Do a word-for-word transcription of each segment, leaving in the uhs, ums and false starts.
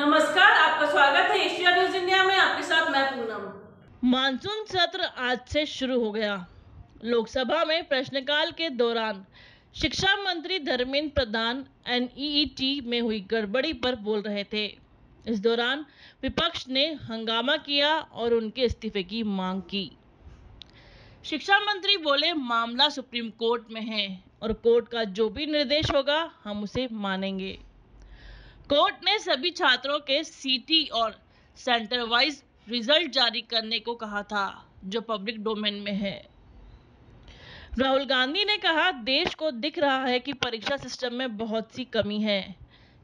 नमस्कार, आपका स्वागत है एशिया न्यूज इंडिया में। आपके साथ मैं पूनम। मानसून सत्र आज से शुरू हो गया। लोकसभा में प्रश्नकाल के दौरान शिक्षा मंत्री Dharmendra Pradhan N E E T में हुई गड़बड़ी पर बोल रहे थे। इस दौरान विपक्ष ने हंगामा किया और उनके इस्तीफे की मांग की। शिक्षा मंत्री बोले, मामला सुप्रीम कोर्ट में है और कोर्ट का जो भी निर्देश होगा हम उसे मानेंगे। कोर्ट ने सभी छात्रों के सीटी और सेंटर वाइज रिजल्ट जारी करने को कहा था, जो पब्लिक डोमेन में है। राहुल गांधी ने कहा, देश को दिख रहा है कि परीक्षा सिस्टम में बहुत सी कमी है।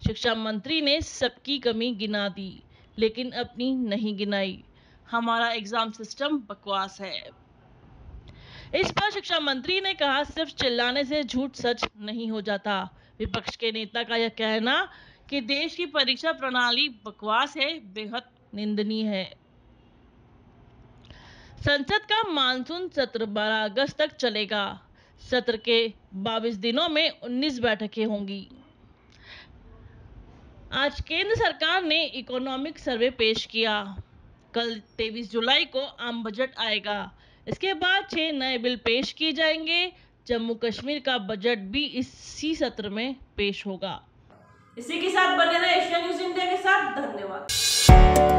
शिक्षा मंत्री ने सबकी कमी गिना दी, लेकिन अपनी नहीं गिनाई। हमारा एग्जाम सिस्टम बकवास है। इस पर शिक्षा मंत्री ने कहा, सिर्फ चिल्लाने से झूठ सच नहीं हो जाता। विपक्ष के नेता का यह कहना कि देश की परीक्षा प्रणाली बकवास है, बेहद निंदनीय है। संसद का मानसून सत्र बारह अगस्त तक चलेगा। सत्र के बाईस दिनों में उन्नीस बैठकें होंगी। आज केंद्र सरकार ने इकोनॉमिक सर्वे पेश किया। कल तेईस जुलाई को आम बजट आएगा। इसके बाद छह नए बिल पेश किए जाएंगे। जम्मू कश्मीर का बजट भी इसी सत्र में पेश होगा। इसी के साथ बने रहे एशिया न्यूज इंडिया के साथ। धन्यवाद।